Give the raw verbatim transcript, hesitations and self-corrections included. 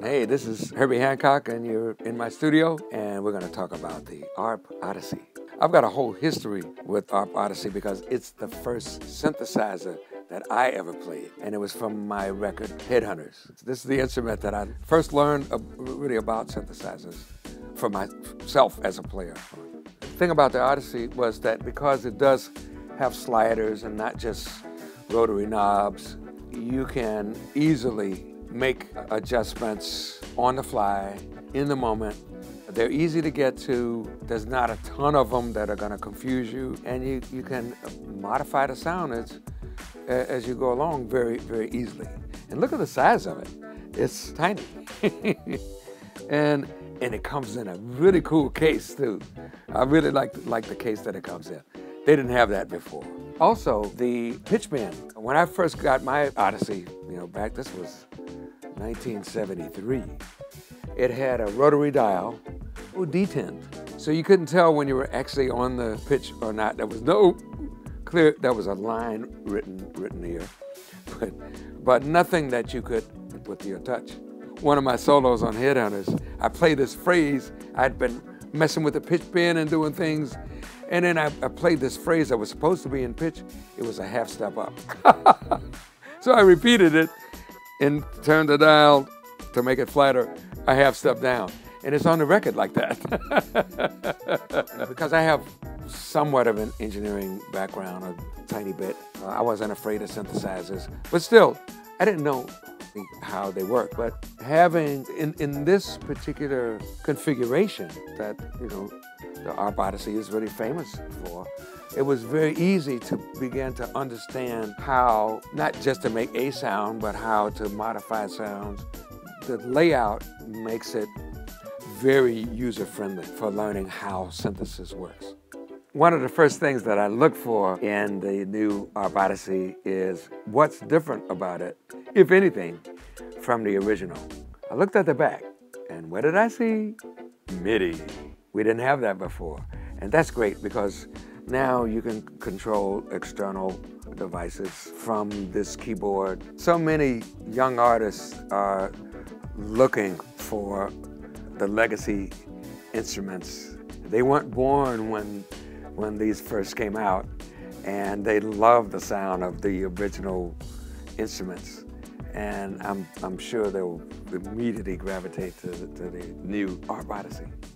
Hey, this is Herbie Hancock, and you're in my studio, and we're going to talk about the A R P Odyssey. I've got a whole history with A R P Odyssey because it's the first synthesizer that I ever played, and it was from my record, Headhunters. This is the instrument that I first learned really about synthesizers for myself as a player. The thing about the Odyssey was that because it does have sliders and not just rotary knobs, you can easily make adjustments on the fly, in the moment. They're easy to get to. There's not a ton of them that are gonna confuse you, and you, you can modify the sound as, as you go along very, very easily. And look at the size of it. It's tiny. and, and it comes in a really cool case too. I really like, like the case that it comes in. They didn't have that before. Also, the pitch bend. When I first got my Odyssey, you know, back, this was nineteen seventy-three, it had a rotary dial, detent. So you couldn't tell when you were actually on the pitch or not. There was no clear, there was a line written, written here, but, but nothing that you could with your touch. One of my solos on Headhunters, I play this phrase. I'd been messing with the pitch bend and doing things, and then I, I played this phrase that was supposed to be in pitch. It was a half step up. So I repeated it and turned the dial to make it flatter, a half step down. And it's on the record like that. Because I have somewhat of an engineering background, a tiny bit. Uh, I wasn't afraid of synthesizers, but still, I didn't know how they work. But having, in, in this particular configuration that, you know, the A R P Odyssey is really famous for, it was very easy to begin to understand how, not just to make a sound, but how to modify sounds. The layout makes it very user-friendly for learning how synthesis works. One of the first things that I look for in the new A R P Odyssey is what's different about it, if anything, from the original. I looked at the back, and what did I see? MIDI. We didn't have that before, and that's great because now you can control external devices from this keyboard. So many young artists are looking for the legacy instruments. They weren't born when, when these first came out, and they love the sound of the original instruments. And I'm, I'm sure they'll immediately gravitate to the, to the new A R P Odyssey.